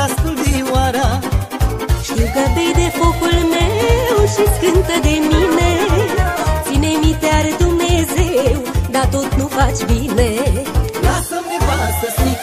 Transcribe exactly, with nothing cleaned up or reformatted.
ta studioara. Știu că bei de focul meu și-ți cântă de mine. Ține minte-ar Dumnezeu, dar tot nu faci bine. Lasă-mi nevastă-ți